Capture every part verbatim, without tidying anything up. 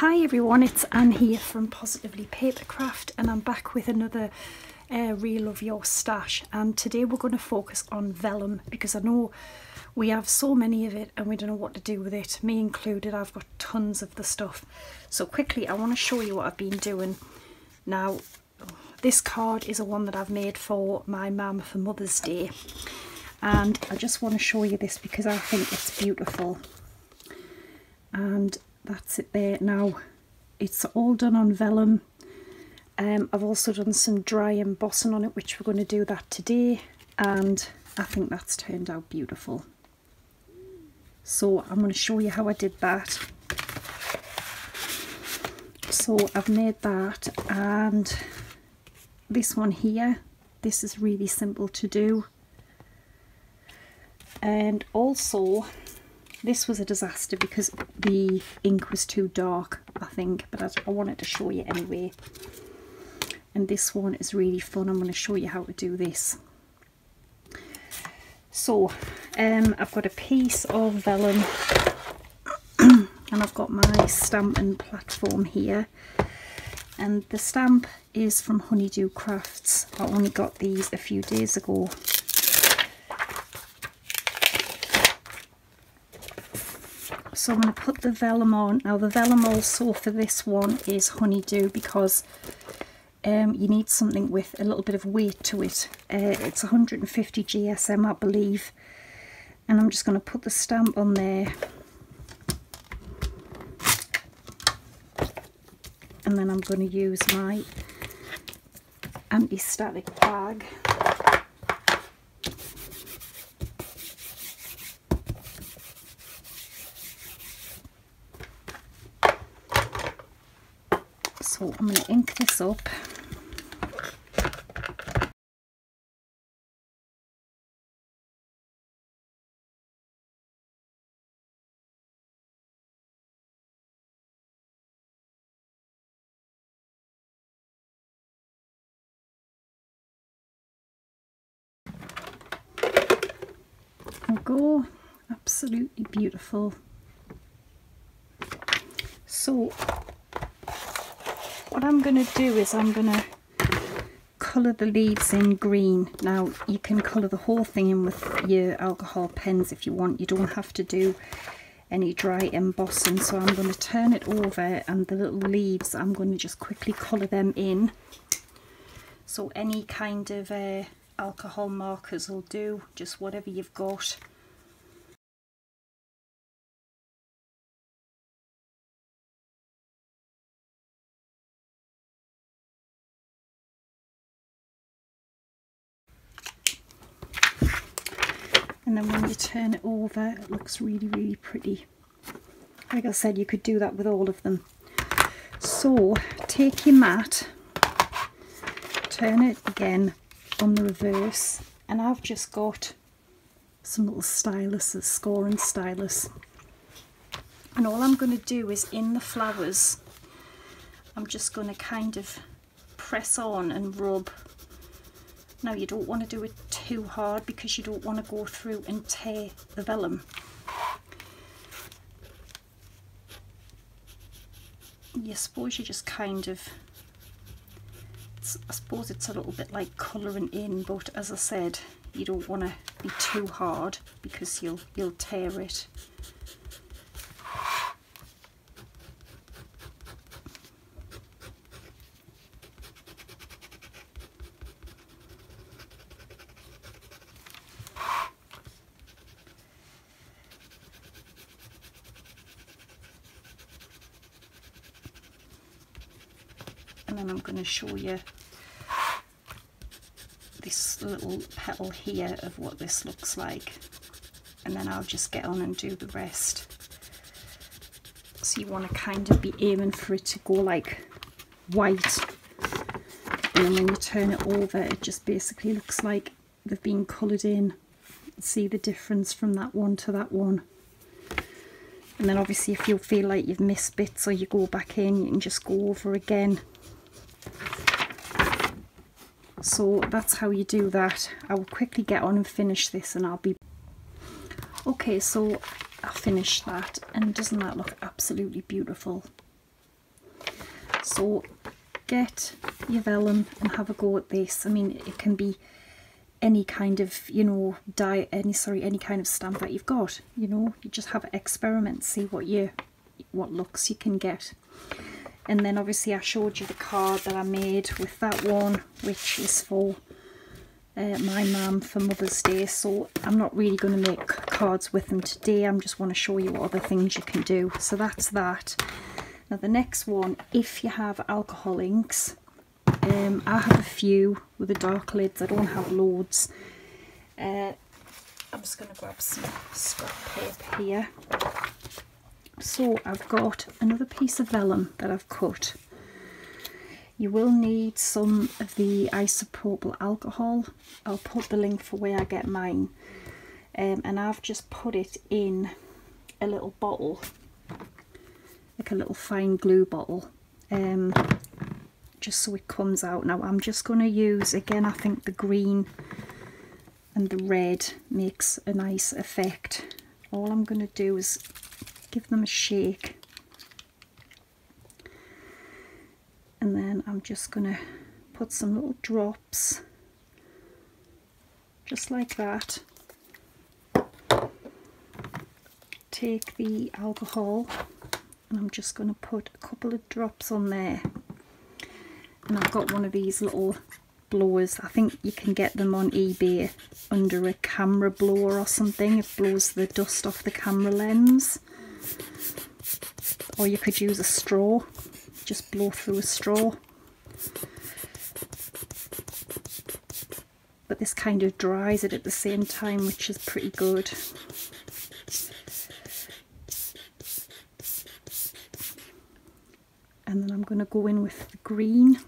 Hi everyone, it's Anne here from Positively Papercraft, and I'm back with another uh, Reel of Your Stash, and today we're going to focus on vellum because I know we have so many of it and we don't know what to do with it, me included. I've got tons of the stuff. So quickly I want to show you what I've been doing. Now this card is a one that I've made for my mum for Mother's Day, and I just want to show you this because I think it's beautiful. And that's it there. Now it's all done on vellum. um, I've also done some dry embossing on it, which we're going to do that today, and I think that's turned out beautiful. So I'm going to show you how I did that. So I've made that, and this one here, this is really simple to do. And also this was a disaster because the ink was too dark, I think, but I, I wanted to show you anyway. And this one is really fun. I'm going to show you how to do this. So um, I've got a piece of vellum and I've got my stamp and platform here. And the stamp is from Honeydoo Crafts. I only got these a few days ago. So I'm going to put the vellum on. Now the vellum also for this one is Honeydoo because um, you need something with a little bit of weight to it. Uh, it's one hundred fifty G S M I believe. And I'm just going to put the stamp on there. And then I'm going to use my anti-static bag. So I'm going to ink this up. There we go, absolutely beautiful. So what I'm going to do is I'm going to colour the leaves in green. Now you can colour the whole thing in with your alcohol pens if you want. You don't have to do any dry embossing. So I'm going to turn it over, and the little leaves I'm going to just quickly colour them in. So any kind of uh, alcohol markers will do, just whatever you've got. And then when you turn it over, it looks really, really pretty. Like I said, you could do that with all of them. So take your mat, turn it again on the reverse, and I've just got some little styluses, scoring stylus. And all I'm going to do is in the flowers, I'm just going to kind of press on and rub. Now you don't want to do it too hard because you don't want to go through and tear the vellum. I suppose you just kind of, it's, I suppose it's a little bit like colouring in, but as I said, you don't want to be too hard because you'll, you'll tear it. And I'm going to show you this little petal here of what this looks like, and then I'll just get on and do the rest. So you want to kind of be aiming for it to go like white, and then when you turn it over it just basically looks like they've been coloured in. See the difference from that one to that one. And then obviously if you feel like you've missed bits or you go back in, you can just go over again. So that's how you do that. I will quickly get on and finish this and I'll be... Okay, so I finished that, and doesn't that look absolutely beautiful? So get your vellum and have a go at this. I mean, it can be any kind of, you know, die any sorry any kind of stamp that you've got. You know, you just have an experiment, see what you what looks you can get. And then obviously I showed you the card that I made with that one, which is for uh, my mum for Mother's Day. So I'm not really going to make cards with them today. I'm just want to show you what other things you can do. So that's that. Now the next one, if you have alcohol inks, um, I have a few with the dark lids. I don't have loads. Uh, I'm just going to grab some scrap paper here. So I've got another piece of vellum that I've cut. You will need some of the isopropyl alcohol. I'll put the link for where I get mine. Um, and I've just put it in a little bottle, like a little fine glue bottle, um, just so it comes out. Now I'm just going to use, again, I think the green and the red makes a nice effect. All I'm going to do is give them a shake, and then I'm just gonna put some little drops just like that. Take the alcohol and I'm just gonna put a couple of drops on there. And I've got one of these little blowers. I think you can get them on eBay under a camera blower or something. It blows the dust off the camera lens. Or you could use a straw, just blow through a straw. But this kind of dries it at the same time, which is pretty good. And then I'm going to go in with the green.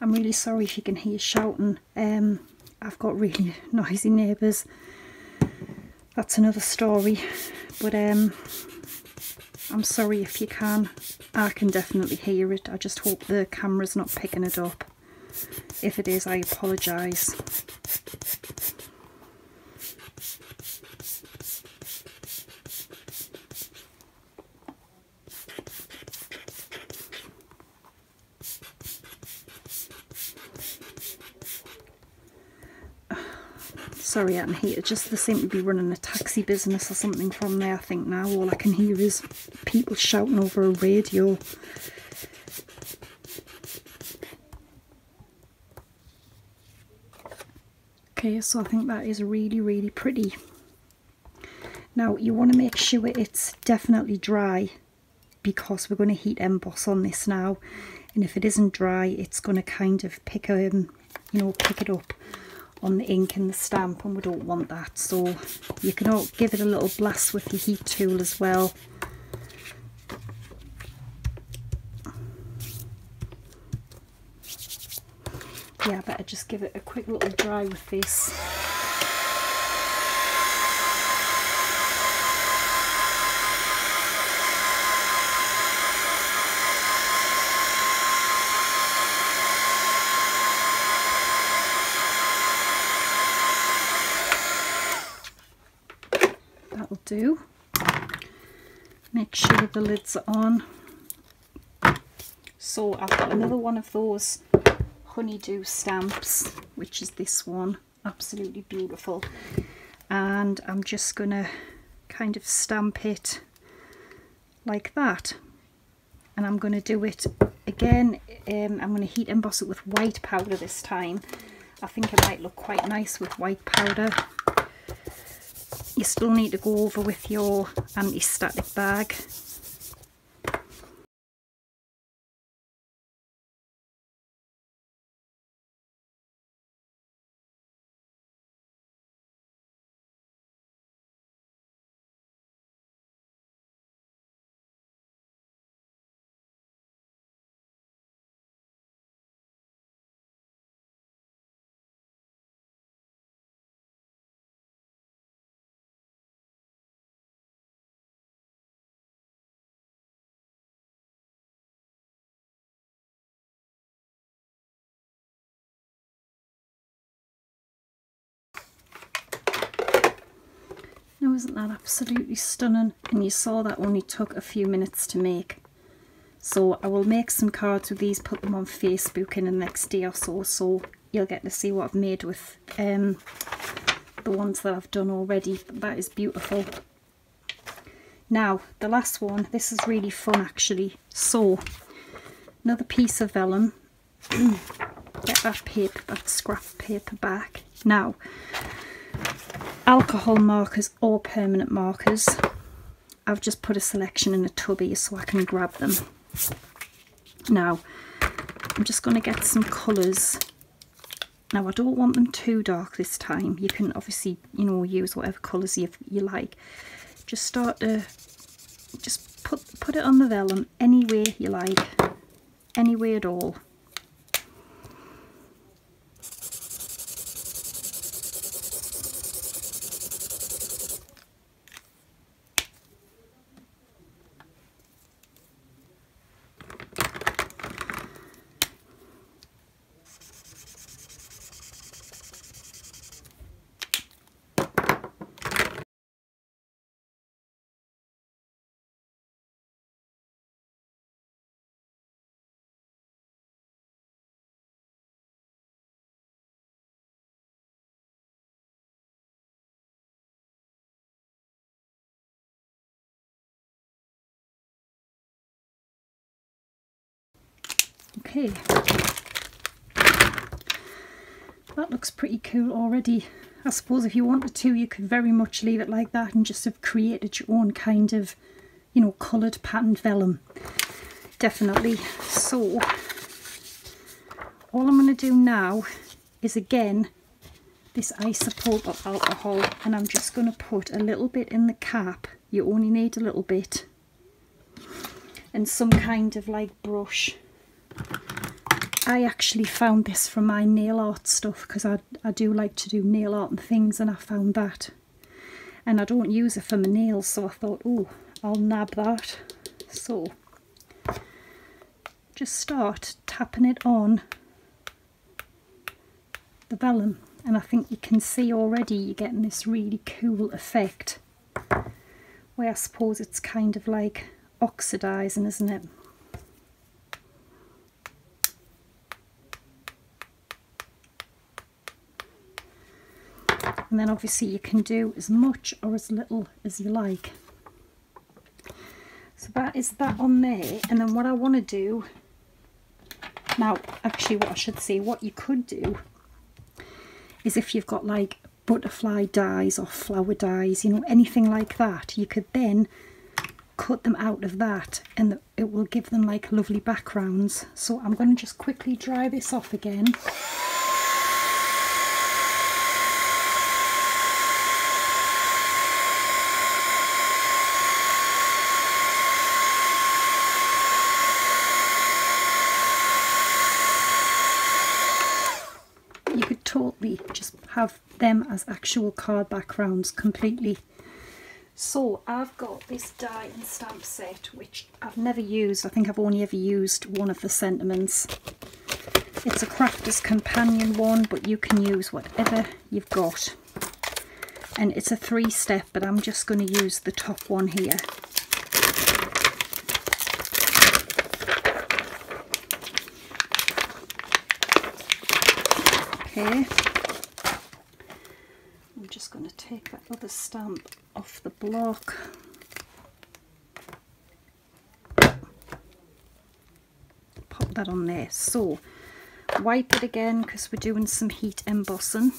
I'm really sorry if you can hear shouting. Um, I've got really noisy neighbours. That's another story. But um, I'm sorry if you can. I can definitely hear it. I just hope the camera's not picking it up. If it is, I apologise. Sorry, I'm here. Just they seem to be running a taxi business or something from there, I think now. All I can hear is people shouting over a radio. Okay, so I think that is really, really pretty. Now, you want to make sure it's definitely dry, because we're going to heat emboss on this now. And if it isn't dry, it's going to kind of pick, um, you know, pick it up on the ink and the stamp, and we don't want that. So you can all give it a little blast with your heat tool as well. Yeah, I better just give it a quick little dry with this. Do make sure the lids are on. So I've got another one of those Honeydoo stamps, which is this one, absolutely beautiful, and I'm just gonna kind of stamp it like that. And I'm gonna do it again, um, I'm gonna heat emboss it with white powder this time. I think it might look quite nice with white powder. You still need to go over with your anti-static bag. Now isn't that absolutely stunning? And you saw that only took a few minutes to make. So I will make some cards with these, put them on Facebook in the next day or so, so you'll get to see what I've made with um, the ones that I've done already. But that is beautiful. Now the last one, this is really fun actually. So another piece of vellum. Get that paper, that scrap paper back. Now, alcohol markers or permanent markers, I've just put a selection in a tubby so I can grab them. Now I'm just going to get some colours. Now I don't want them too dark this time. You can obviously, you know, use whatever colours you, you like. Just start to just put put it on the vellum any way you like, any way at all. Okay, that looks pretty cool already. I suppose if you wanted to, you could very much leave it like that and just have created your own kind of, you know, coloured patterned vellum. Definitely. So, all I'm going to do now is again, this isopropyl alcohol, and I'm just going to put a little bit in the cap. You only need a little bit. And some kind of like brush. I actually found this from my nail art stuff, because I, I do like to do nail art and things, and I found that. And I don't use it for my nails, so I thought, oh, I'll nab that. So, just start tapping it on the vellum. And I think you can see already you're getting this really cool effect, where I suppose it's kind of like oxidising, isn't it? And then obviously you can do as much or as little as you like. So that is that on there. And then what I want to do now, actually what I should say, what you could do is if you've got like butterfly dyes or flower dyes, you know, anything like that, you could then cut them out of that and it will give them like lovely backgrounds. So I'm going to just quickly dry this off again. Totally just have them as actual card backgrounds completely. So I've got this die and stamp set which I've never used. I think I've only ever used one of the sentiments. It's a Crafter's Companion one, but you can use whatever you've got. And it's a three step, but I'm just going to use the top one here. Okay, I'm just going to take that other stamp off the block. Pop that on there. So, wipe it again because we're doing some heat embossing.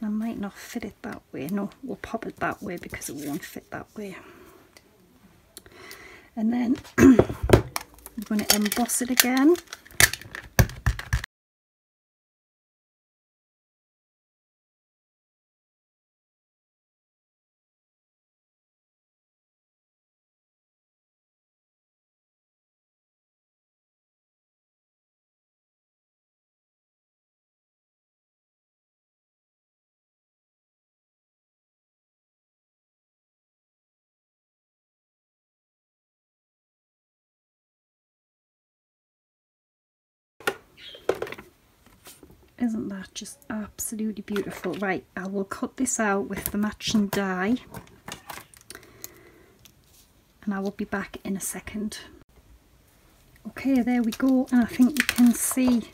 I might not fit it that way. No, we'll pop it that way because it won't fit that way. And then I'm going to emboss it again. Isn't that just absolutely beautiful? Right, I will cut this out with the matching die and I will be back in a second. Okay, there we go, and I think you can see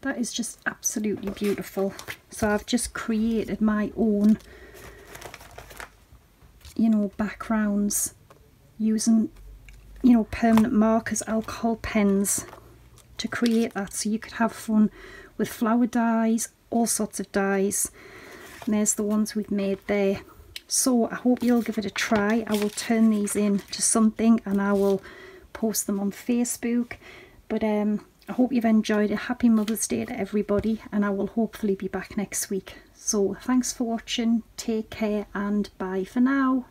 that is just absolutely beautiful. So I've just created my own, you know, backgrounds using, you know, permanent markers, alcohol pens to create that, so you could have fun with flower dyes, all sorts of dyes. And there's the ones we've made there. So I hope you'll give it a try. I will turn these in to something and I will post them on Facebook. But um, I hope you've enjoyed it. Happy Mother's Day to everybody, and I will hopefully be back next week. So thanks for watching, take care, and bye for now.